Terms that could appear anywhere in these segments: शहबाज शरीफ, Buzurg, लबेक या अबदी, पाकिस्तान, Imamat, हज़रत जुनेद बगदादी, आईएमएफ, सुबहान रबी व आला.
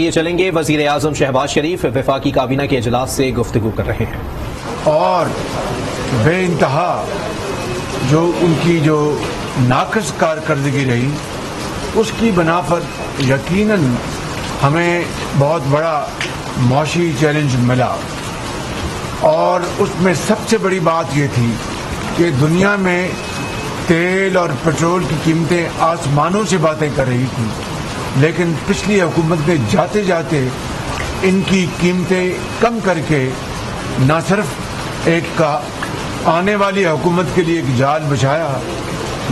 लिए चलेंगे। वजीर आजम शहबाज शरीफ वफाकी काबीना के इजलास से गुफ्तगू कर रहे हैं और बेइंतहा जो उनकी जो नाकस कारकर्दगी रही उसकी बना पर यकीनन हमें बहुत बड़ा मौशी चैलेंज मिला। और उसमें सबसे बड़ी बात यह थी कि दुनिया में तेल और पेट्रोल की कीमतें आसमानों से बातें कर रही थी, लेकिन पिछली हुकूमत ने जाते जाते इनकी कीमतें कम करके न सिर्फ एक का आने वाली हुकूमत के लिए एक जाल बिछाया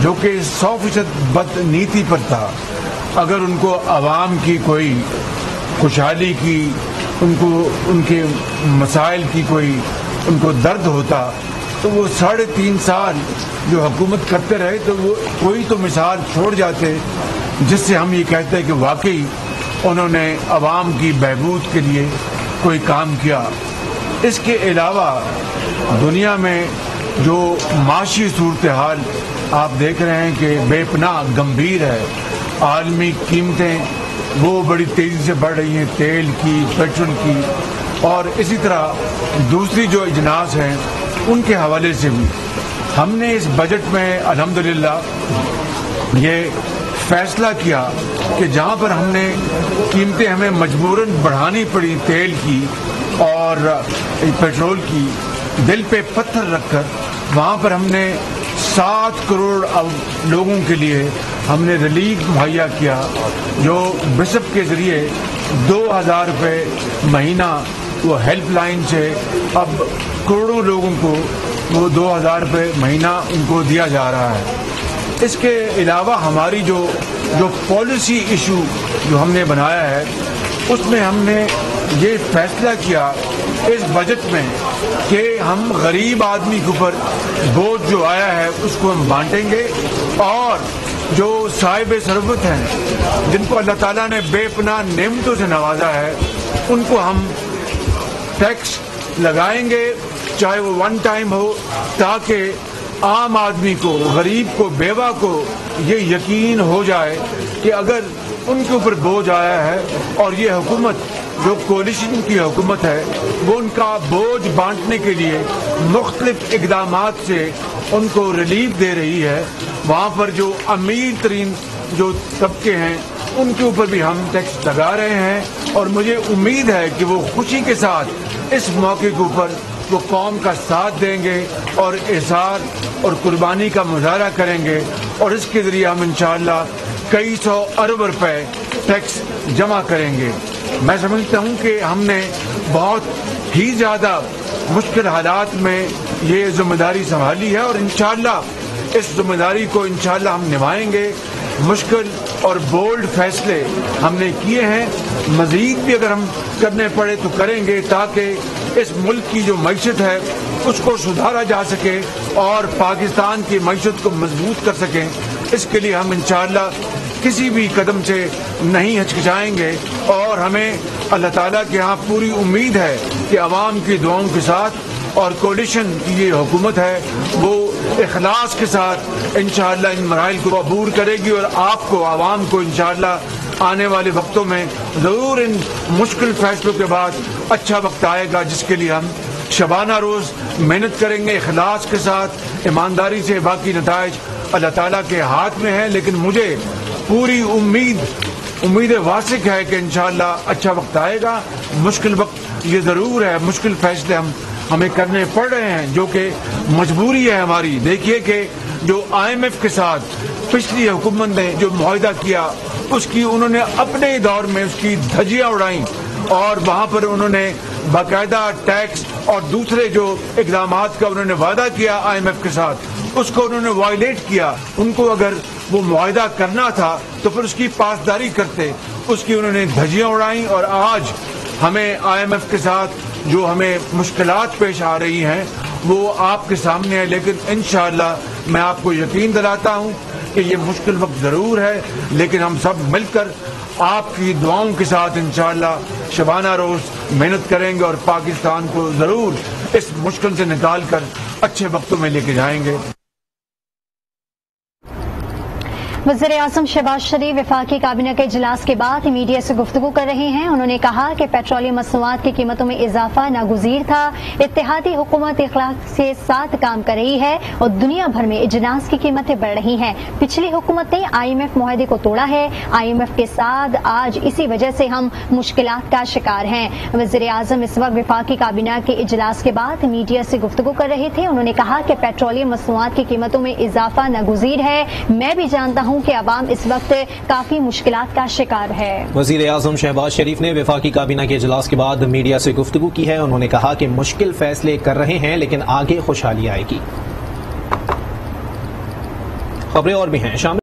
जो कि 100% बदनीति पर था। अगर उनको आवाम की कोई खुशहाली की, उनको उनके मसाइल की कोई उनको दर्द होता तो वो 3.5 साल जो हुकूमत करते रहे तो वो कोई तो मिसाल छोड़ जाते जिससे हम ये कहते हैं कि वाकई उन्होंने आवाम की बहबूद के लिए कोई काम किया। इसके अलावा दुनिया में जो माशी सूरत हाल आप देख रहे हैं कि बेपनाह गंभीर है। आलमी कीमतें वो बड़ी तेज़ी से बढ़ रही हैं, तेल की, पेट्रोल की, और इसी तरह दूसरी जो इजनास हैं उनके हवाले से भी हमने इस बजट में अल्हम्दुलिल्लाह ये फैसला किया कि जहाँ पर हमने कीमतें हमें मजबूरन बढ़ानी पड़ी तेल की और पेट्रोल की, दिल पे पत्थर रखकर वहाँ पर हमने 7 करोड़ लोगों के लिए हमने रिलीफ मुहैया किया जो बिशप के ज़रिए 2000 रुपये महीना वो हेल्पलाइन से अब करोड़ों लोगों को वो 2000 रुपये महीना उनको दिया जा रहा है। इसके अलावा हमारी जो पॉलिसी इशू जो हमने बनाया है उसमें हमने ये फैसला किया इस बजट में कि हम गरीब आदमी के ऊपर बोझ जो आया है उसको हम बांटेंगे और जो साहिब सरबत हैं जिनको अल्लाह ताला ने बेपनाह नेमतों से नवाजा है उनको हम टैक्स लगाएंगे, चाहे वो 1 टाइम हो, ताकि आम आदमी को, गरीब को, बेवा को ये यकीन हो जाए कि अगर उनके ऊपर बोझ आया है और ये हुकूमत जो कोलिशन की हुकूमत है वो उनका बोझ बांटने के लिए मुख्तलिफ इकदामात से उनको रिलीफ दे रही है। वहाँ पर जो अमीर तरीन जो तबके हैं उनके ऊपर भी हम टैक्स लगा रहे हैं और मुझे उम्मीद है कि वो खुशी के साथ इस मौके के ऊपर वो कौम का साथ देंगे और एहसार और कुर्बानी का मुजाहरा करेंगे और इसके ज़रिए हम इंशाअल्लाह कई 100 अरब रुपए टैक्स जमा करेंगे। मैं समझता हूं कि हमने बहुत ही ज़्यादा मुश्किल हालात में ये जिम्मेदारी संभाली है और इंशाल्लाह इस जिम्मेदारी को इंशाल्लाह हम निभाएंगे। मुश्किल और बोल्ड फैसले हमने किए हैं, मज़ीद भी अगर हम करने पड़े तो करेंगे ताकि इस मुल्क की जो मैशत है उसको सुधारा जा सके और पाकिस्तान की मैशत को मजबूत कर सकें। इसके लिए हम इंशाअल्लाह किसी भी कदम से नहीं हिचकिचाएंगे और हमें अल्लाह ताला के यहाँ पूरी उम्मीद है कि आवाम की दुआओं के साथ और कोलिशन की ये हुकूमत है वो इखलास के साथ इंशाअल्लाह इन मराइल को अबूर करेगी और आपको, आवाम को इंशाअल्लाह आने वाले वक्तों में ज़रूर इन मुश्किल फैसलों के बाद अच्छा वक्त आएगा जिसके लिए हम शबाना रोज़ मेहनत करेंगे इखलास के साथ, ईमानदारी से। बाकी नताइज अल्लाह ताला के हाथ में हैं, लेकिन मुझे पूरी उम्मीद वासिक है कि इंशाअल्लाह अच्छा वक्त आएगा। मुश्किल वक्त ये ज़रूर है, मुश्किल फैसले हमें करने पड़ रहे हैं जो कि मजबूरी है हमारी। देखिए कि जो IMF के साथ पिछली हुकूमत ने जो मुआहदा किया उसकी उन्होंने अपने दौर में उसकी धज्जियाँ उड़ाई और वहाँ पर उन्होंने बाकायदा टैक्स और दूसरे जो इकदामात का उन्होंने वादा किया IMF के साथ उसको उन्होंने वायलेट किया। उनको अगर वो मुआहदा करना था तो फिर उसकी पासदारी करते, उसकी उन्होंने धज्जियाँ उड़ाई और आज हमें IMF के साथ जो हमें मुश्किलात पेश आ रही हैं वो आपके सामने है। लेकिन इंशाअल्लाह मैं आपको यकीन दिलाता हूँ कि ये मुश्किल वक्त ज़रूर है, लेकिन हम सब मिलकर आपकी दुआओं के साथ इंशाअल्लाह शबाना रोज़ मेहनत करेंगे और पाकिस्तान को ज़रूर इस मुश्किल से निकाल कर अच्छे वक्तों में लेके जाएंगे। वज़ीर आज़म शहबाज शरीफ वफाकी कैबिनेट के इजलास के बाद मीडिया से गुफ्तगू कर रहे हैं। उन्होंने कहा कि पेट्रोलियम मसनूआत की कीमतों में इजाफा नागुज़ीर था। इत्तेहादी हुकूमत इखलाक के साथ काम कर रही है और दुनिया भर में इजनास की कीमतें बढ़ रही हैं। पिछली हुकूमत ने IMF मुआहदे को तोड़ा है। IMF के साथ आज इसी वजह से हम मुश्किलात का शिकार हैं। वज़ीर आज़म इस वक्त वफाकी कैबिनेट के इजलास के बाद मीडिया से गुफ्तगू कर रहे थे। उन्होंने कहा कि पेट्रोलियम मसनूआत की कीमतों में इजाफा नागुज़ीर है। मैं भी जानता हूँ कि आवाम इस वक्त काफी मुश्किलात का शिकार है। वज़ीर आज़म शहबाज शरीफ ने वफाकी काबीना के इजलास के बाद मीडिया से गुफ्तगू की है। उन्होंने कहा कि मुश्किल फैसले कर रहे हैं लेकिन आगे खुशहाली आएगी। खबरें और भी हैं।